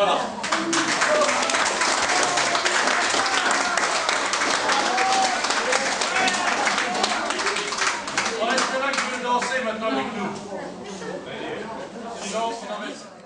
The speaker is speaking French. Voilà. On reste là que vous dansez maintenant avec nous. Sinon, on en met...